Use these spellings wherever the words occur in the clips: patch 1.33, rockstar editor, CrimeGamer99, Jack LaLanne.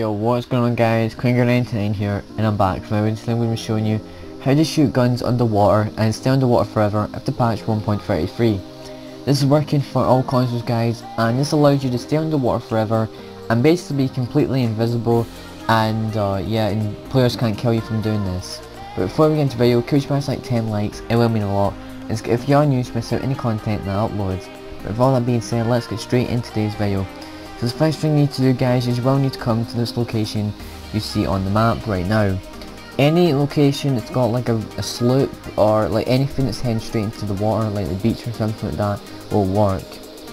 Yo, what's going on guys, CrimeGamer99 here, and I'm back for my video. Today I'm going to be showing you how to shoot guns underwater and stay underwater forever after patch 1.33. This is working for all consoles guys, and this allows you to stay underwater forever and basically be completely invisible, and and players can't kill you from doing this. But before we get into the video, could you smash like 10 likes, it will mean a lot, and if you are new to miss out any content that I upload. But with all that being said, let's get straight into today's video. So the first thing you need to do guys is you will need to come to this location you see on the map right now. Any location that's got like a slope or like anything that's heading straight into the water, like the beach or something like that, will work.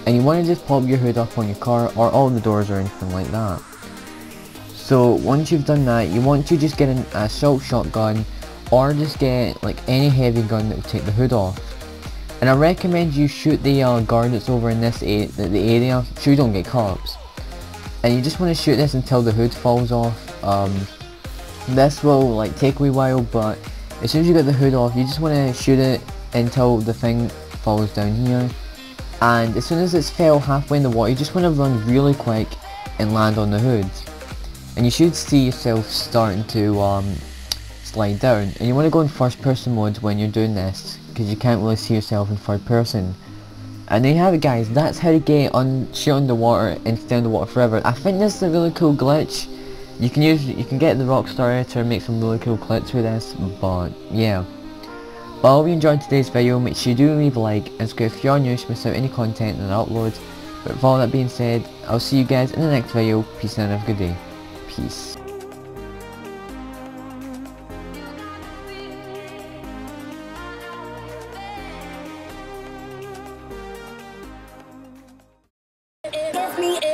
And you want to just pop your hood up on your car or all the doors or anything like that. So once you've done that, you want to just get an assault shotgun or just get like any heavy gun that will take the hood off. And I recommend you shoot the guard that's over in this the area so you don't get cops. And you just want to shoot this until the hood falls off. This will like take a wee while, but as soon as you get the hood off, you just want to shoot it until the thing falls down here. And as soon as it's fell halfway in the water, you just want to run really quick and land on the hood. And you should see yourself starting to slide down. And you want to go in first person mode when you're doing this, because you can't really see yourself in third person. And there you have it guys, that's how to get on shoot underwater and stay underwater forever. I think this is a really cool glitch. You can get the Rockstar editor and make some really cool clips with this, but yeah. But I hope you enjoyed today's video. Make sure you do leave a like, and subscribe if you're new to miss out any content that I upload. But with all that being said, I'll see you guys in the next video. Peace and have a good day. Peace. Me